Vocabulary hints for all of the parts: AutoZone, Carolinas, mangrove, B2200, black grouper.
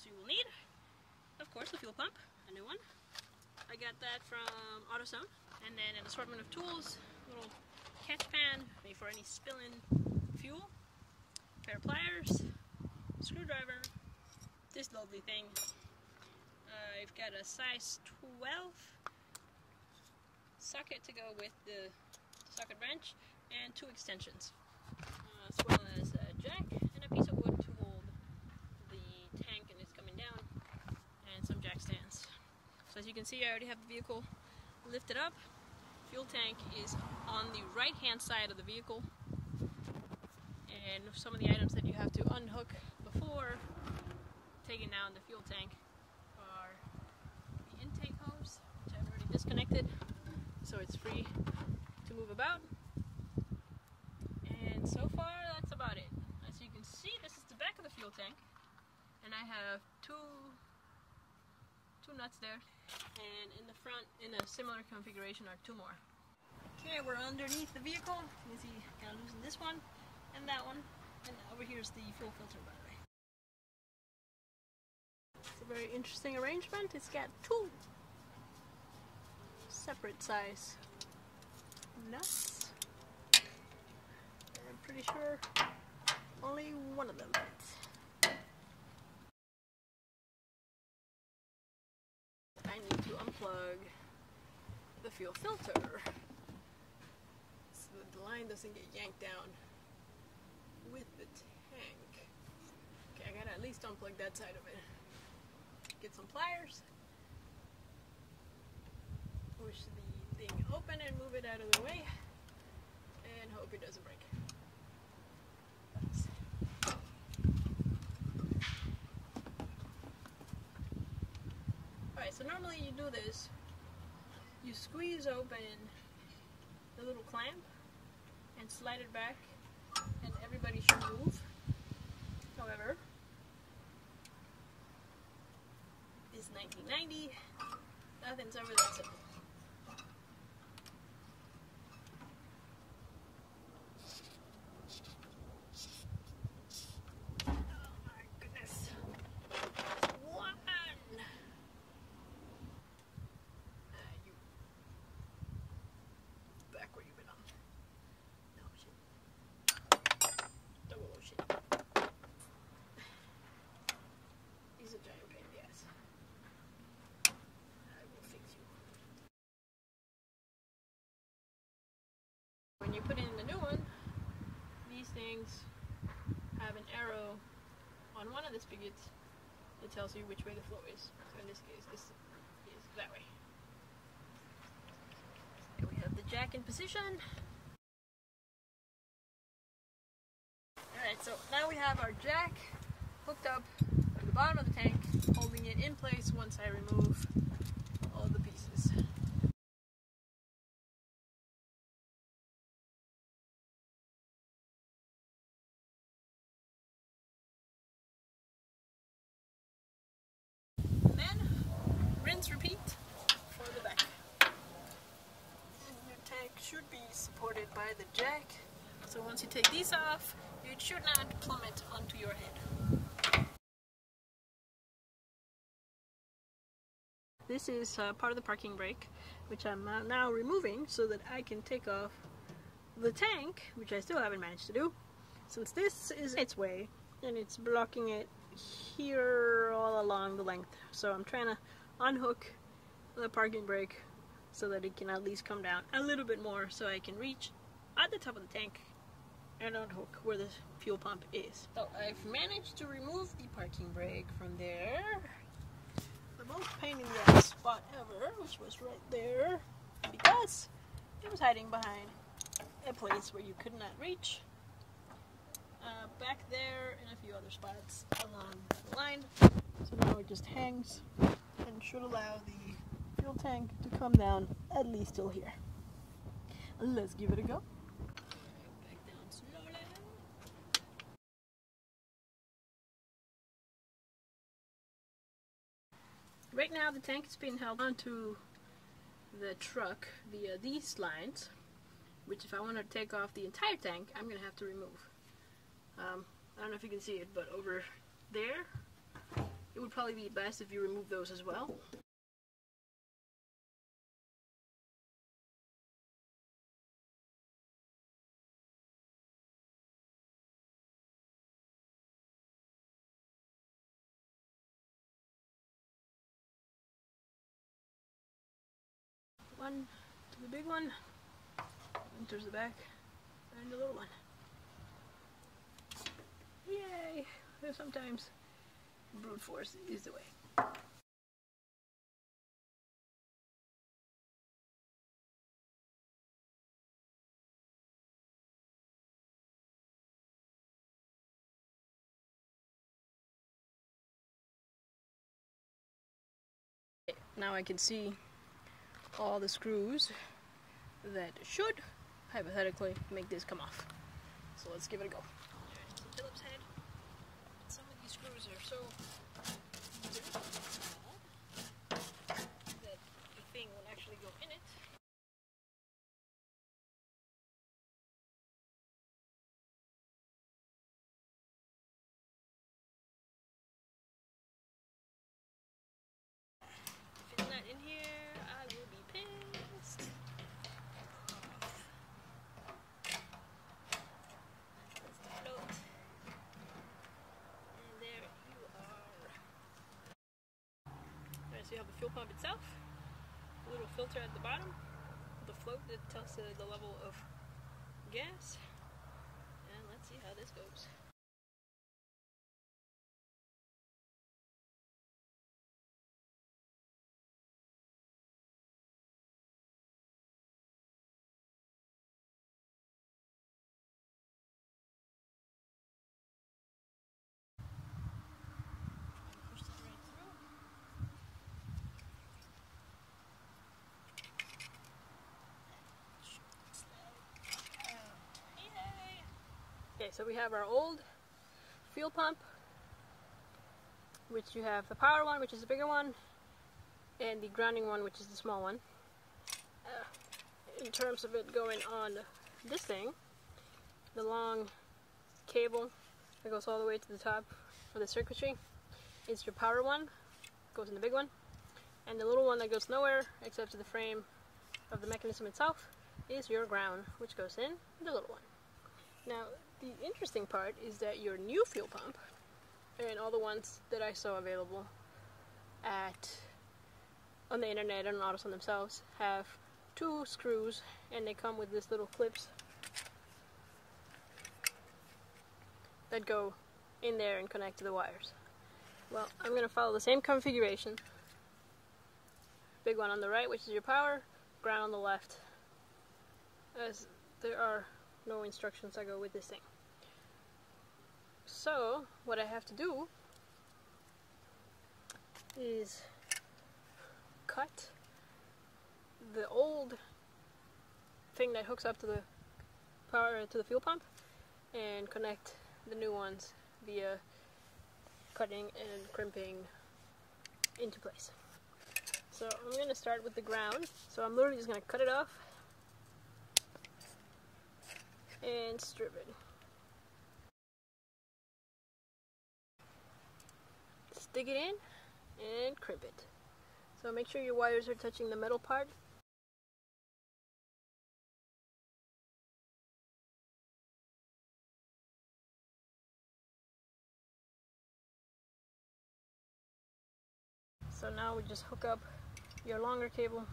items you will need. Of course, the fuel pump, a new one. I got that from AutoZone. And then an assortment of tools, a little catch pan, maybe for any spilling fuel, a pair of pliers, screwdriver, this lovely thing. I've got a size 12 socket to go with the socket wrench, and two extensions, as well as a jack and a piece of wood to hold the tank and it's coming down, and some jack stands. So as you can see, I already have the vehicle lifted up. Fuel tank is on the right hand side of the vehicle, and some of the items that you have to unhook before taking down the fuel tank are the intake hose, which I've already disconnected, so it's free to move about. And so far, that's about it. As you can see, this is the back of the fuel tank, and I have two nuts there, and in the front, in a similar configuration, are two more. Okay, we're underneath the vehicle. You can see, kind of losing this one and that one, and over here is the fuel filter, by the way. It's a very interesting arrangement. It's got two separate size nuts. And I'm pretty sure only one of them fits. I need to unplug the fuel filter so that the line doesn't get yanked down with the tank. Okay, I gotta at least unplug that side of it. Get some pliers, push the thing open and move it out of the way, and hope it doesn't break. That's alright, so normally you do this, you squeeze open the little clamp and slide it back, and everybody should move. However, it's 1990, nothing's ever that simple. Oh my goodness. One! You. Back where you've been on. No shit. Double oh shit. He's a giant pain in the ass. When you put in the new one, these things have an arrow on one of the spigots that tells you which way the flow is. So in this case, this is that way. Here we have the jack in position. Alright, so now we have our jack hooked up at the bottom of the tank, holding it in place once I remove all the pieces. And then rinse, repeat for the back. And your tank should be supported by the jack, so once you take these off, it should not plummet onto your head. This is part of the parking brake, which I'm now removing so that I can take off the tank, which I still haven't managed to do, since this is its way and it's blocking it here all along the length. So I'm trying to unhook the parking brake so that it can at least come down a little bit more so I can reach at the top of the tank and unhook where the fuel pump is. So I've managed to remove the parking brake from there. The most pain in the ass spot ever, which was right there, because it was hiding behind a place where you could not reach. Back there and a few other spots along the line. So now it just hangs and should allow the fuel tank to come down at least till here. Let's give it a go. Back down slowly. Right now the tank is being held onto the truck via these lines, which if I want to take off the entire tank, I'm going to have to remove. I don't know if you can see it, but over there, it would probably be best if you remove those as well. One to the big one, enters the back, and the little one. Yay! Sometimes brute force is the way. Now I can see all the screws that should hypothetically make this come off. So let's give it a go. There's the Phillips head. Some of these screws are so small that the thing will actually go in it. If it's not in here, I will be pissed. That's the float. And there you are. Alright, so you have the fuel pump itself, a little filter at the bottom, the float that tells the level of gas, and let's see how this goes. Okay, so we have our old fuel pump, which you have the power one, which is the bigger one, and the grounding one, which is the small one. In terms of it going on this thing, the long cable that goes all the way to the top for the circuitry is your power one, goes in the big one, and the little one that goes nowhere except to the frame of the mechanism itself is your ground, which goes in the little one. Now, the interesting part is that your new fuel pump, and all the ones that I saw available on the internet and on AutoZone themselves, have two screws, and they come with these little clips that go in there and connect to the wires. Well, I'm going to follow the same configuration. Big one on the right, which is your power, ground on the left, as there are no instructions that go with this thing. So what I have to do is cut the old thing that hooks up to the power to the fuel pump and connect the new ones via cutting and crimping into place. So I'm going to start with the ground. So I'm literally just going to cut it off and strip it. Stick it in and crimp it. So make sure your wires are touching the metal part. So now we just hook up your longer cable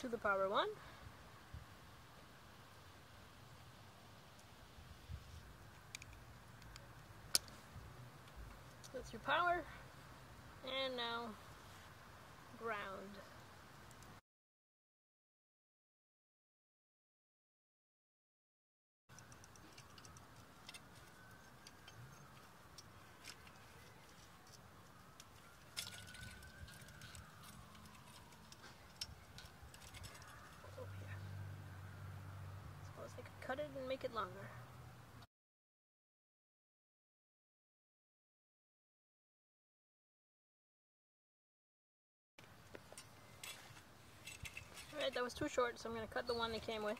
to the power one. That's your power, and now ground. Over here. Suppose I could cut it and make it longer. Alright, that was too short, so I'm going to cut the one they came with.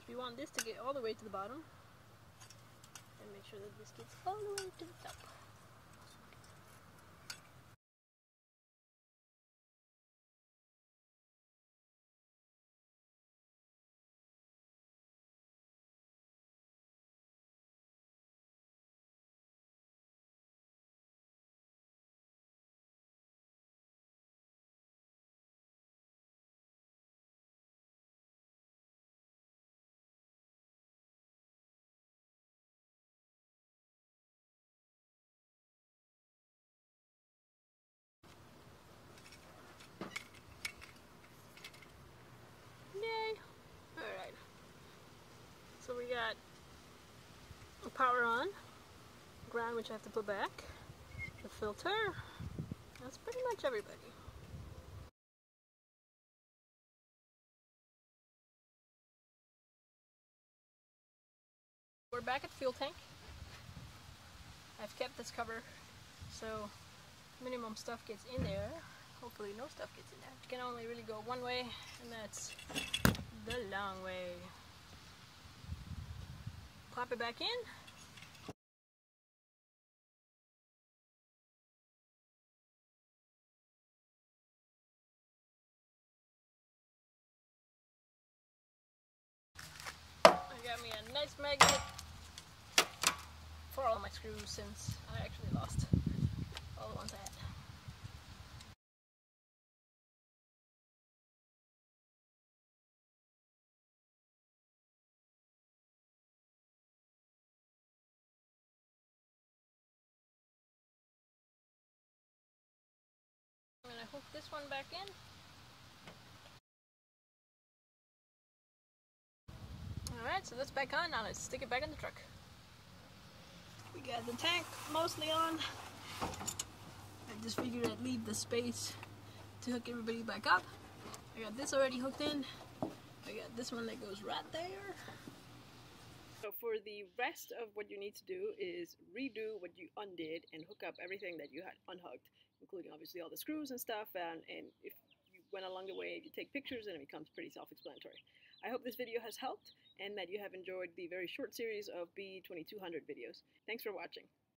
since we want this to get all the way to the bottom, and make sure that this gets all the way to the top. So we got power on, ground which I have to put back, the filter, that's pretty much everybody. We're back at the fuel tank. I've kept this cover so minimum stuff gets in there, hopefully no stuff gets in there. It can only really go one way and that's the long way. Pop it back in. I got me a nice magnet for all my screws since I actually lost all the ones I had. I'm gonna hook this one back in. Alright, so that's back on. Now let's stick it back in the truck. We got the tank mostly on. I just figured I'd leave the space to hook everybody back up. I got this already hooked in. I got this one that goes right there. So for the rest of what you need to do is redo what you undid and hook up everything that you had unhooked, including obviously all the screws and stuff, and if you went along the way, you take pictures and it becomes pretty self-explanatory. I hope this video has helped and that you have enjoyed the very short series of B2200 videos. Thanks for watching.